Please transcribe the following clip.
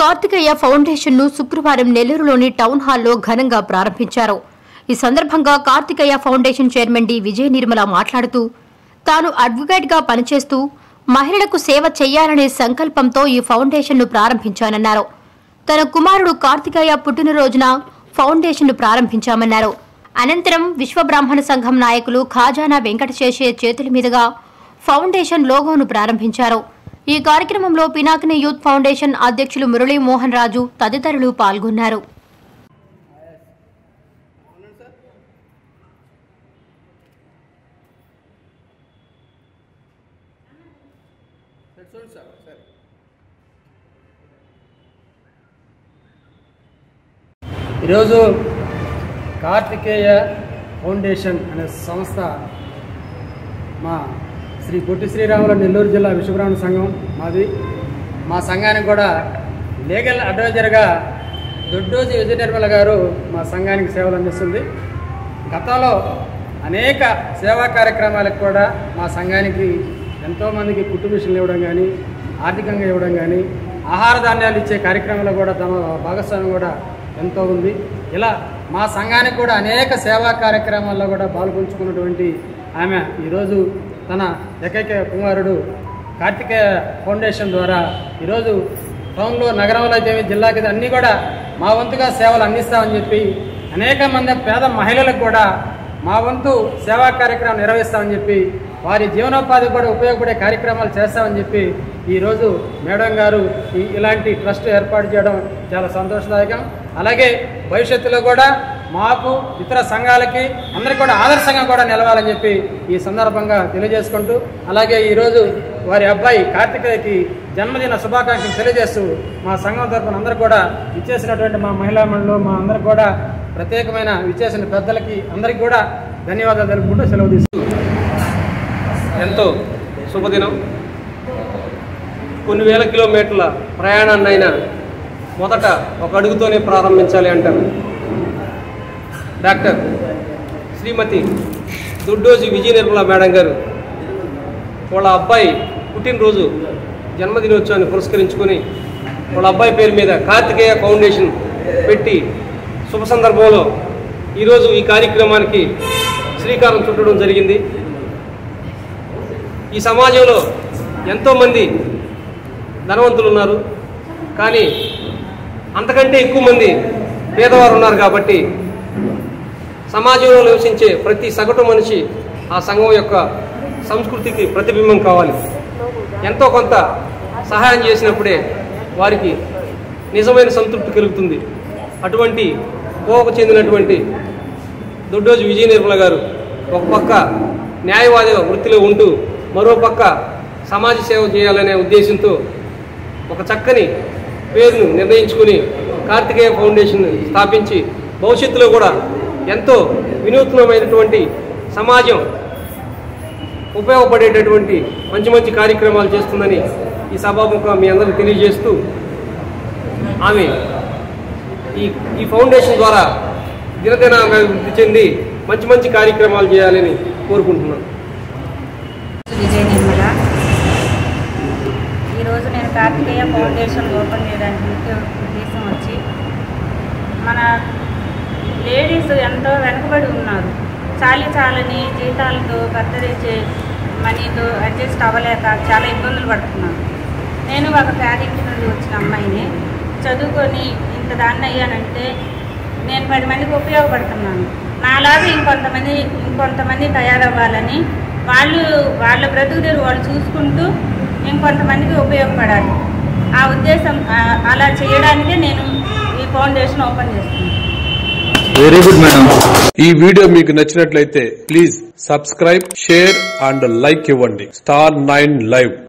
Karthikeya foundation ను శుక్రవారం నెల్లూరులోని టౌన్ హాల్లో ఘనంగా ప్రారంభించారు. ఈ సందర్భంగా Karthikeya foundation chairman D Vijaya Nirmala మాట్లాడుతూ తాను అడ్వకేట్ గా పనిచేస్తూ మహిళలకు సేవ చేయాలనే సంకల్పంతో ఈ ఫౌండేషన్ ను ప్రారంభించానన్నారు. తన కుమారుడు కార్తికేయ పుట్టిన రోజున ఫౌండేషన్ ను ప్రారంభించామన్నారు. అనంతరం విశ్వబ్రాహ్మణ సంఘం నాయకులు ఖాజానా వెంకటశేషే చేతుల మీదుగా ఫౌండేషన్ లోగోను ప్రారంభించారు. ఈ కార్యక్రమంలో పినాకిని యూత్ ఫౌండేషన్ అధ్యక్షులు మురళి మోహన్ రాజు తదితరులు పాల్గొన్నారు. ఈరోజు కార్తికేయ ఫౌండేషన్ అనే సంస్థ మా శ్రీ బొట్టి శ్రీరాముల నెల్లూరు జిల్లా విశ్వబ్రాహ్మణ సంఘం మాది. మా సంఘానికి కూడా లీగల్ అడ్వైజర్గా దొడ్డోజి విజయ నిర్మల గారు మా సంఘానికి సేవలు అందిస్తుంది. గతంలో అనేక సేవా కార్యక్రమాలకు కూడా మా సంఘానికి ఎంతోమందికి కుటుంబిషన్లు ఇవ్వడం కానీ, ఆర్థికంగా ఇవ్వడం కానీ, ఆహార ధాన్యాలు ఇచ్చే కార్యక్రమంలో కూడా తమ భాగస్వామ్యం కూడా ఎంతో ఉంది. ఇలా మా సంఘానికి కూడా అనేక సేవా కార్యక్రమాల్లో కూడా పాల్గొంచుకున్నటువంటి ఆమె ఈరోజు తన ఏకైక కుమారుడు కార్తికేయ ఫౌండేషన్ ద్వారా ఈరోజు టౌన్లో, నగరంలో అయితే జిల్లాకి అన్నీ కూడా మా వంతుగా సేవలు అందిస్తామని చెప్పి, అనేక మంది పేద మహిళలకు కూడా మా వంతు సేవా కార్యక్రమం నిర్వహిస్తామని చెప్పి, వారి జీవనోపాధి కూడా ఉపయోగపడే కార్యక్రమాలు చేస్తామని చెప్పి ఈరోజు మేడం గారు ఇలాంటి ట్రస్ట్ ఏర్పాటు చేయడం చాలా సంతోషదాయకం. అలాగే భవిష్యత్తులో కూడా మాకు, ఇతర సంఘాలకి అందరికీ కూడా ఆదర్శంగా కూడా నిలవాలని చెప్పి ఈ సందర్భంగా తెలియజేసుకుంటూ, అలాగే ఈరోజు వారి అబ్బాయి కార్తికేయకి జన్మదిన శుభాకాంక్షలు తెలియజేస్తూ మా సంఘం తరఫున అందరూ కూడా ఇచ్చేసినటువంటి మా మహిళా మండలు, మా అందరూ కూడా ప్రత్యేకమైన ఇచ్చేసిన పెద్దలకి అందరికీ కూడా ధన్యవాదాలు తెలుపుకుంటూ సెలవు తీసుకుంటూ, ఎంతో శుభదినం. కొన్ని వేల కిలోమీటర్ల ప్రయాణాన్నైనా మొదట ఒక అడుగుతోనే ప్రారంభించాలి అంటారు డాక్టర్ శ్రీమతి దుడ్డోజి విజయ నిర్మల మేడం గారు. వాళ్ళ అబ్బాయి పుట్టినరోజు, జన్మదినోత్సవాన్ని పురస్కరించుకొని వాళ్ళ అబ్బాయి పేరు మీద కార్తికేయ ఫౌండేషన్ పెట్టి శుభ సందర్భంలో ఈరోజు ఈ కార్యక్రమానికి శ్రీకారం చుట్టడం జరిగింది. ఈ సమాజంలో ఎంతోమంది ధనవంతులు ఉన్నారు, కానీ అంతకంటే ఎక్కువ మంది పేదవారు ఉన్నారు. కాబట్టి సమాజంలో నివసించే ప్రతి సగటు మనిషి ఆ సంఘం యొక్క సంస్కృతికి ప్రతిబింబం కావాలి. ఎంతో కొంత సహాయం చేసినప్పుడే వారికి నిజమైన సంతృప్తి కలుగుతుంది. అటువంటి కోవకు చెందినటువంటి దొడ్డోజి విజయ నిర్మల గారు ఒక పక్క న్యాయవాద వృత్తిలో ఉంటూ, మరోపక్క సమాజ సేవ చేయాలనే ఉద్దేశంతో ఒక చక్కని పేరును నిర్ణయించుకుని కార్తికేయ ఫౌండేషన్ స్థాపించి భవిష్యత్తులో కూడా ఎంతో వినూత్నమైనటువంటి, సమాజం ఉపయోగపడేటటువంటి మంచి మంచి కార్యక్రమాలు చేస్తుందని ఈ సభాముఖంగా మీ అందరికీ తెలియజేస్తూ, ఆమె ఈ ఫౌండేషన్ ద్వారా దినదినాగా వృద్ధి చెంది మంచి మంచి కార్యక్రమాలు చేయాలని కోరుకుంటున్నాను. విజయ నిర్మల, ఈరోజు నేను కార్తికేయ ఫౌండేషన్ ఓపెన్ చేయడానికి ముఖ్య ఉద్దేశం వచ్చి మన లేడీస్ ఎంతో వెనుకబడి ఉన్నారు. చాలని జీతాలతో, కర్తరించే మనీతో అడ్జస్ట్ అవ్వలేక చాలా ఇబ్బందులు పడుతున్నాను. నేను ఒక పేదింటి నుండి వచ్చిన అమ్మాయిని, చదువుకొని ఇంత దాన్ని అయ్యానంటే నేను 10 మందికి ఉపయోగపడుతున్నాను. నాలాగా ఇంకొంతమంది తయారవ్వాలని, వాళ్ళ బ్రతుకు తెరు వాళ్ళు చూసుకుంటూ ఇంకొంతమందికి ఉపయోగపడాలి. ఆ ఉద్దేశం, అలా చేయడానికే నేను ఈ ఫౌండేషన్ ఓపెన్ చేస్తున్నాను. Very good madam. ఈ వీడియో మీకు నచ్చినట్లయితే please subscribe, share and like ఇవ్వండి. Star 9 live.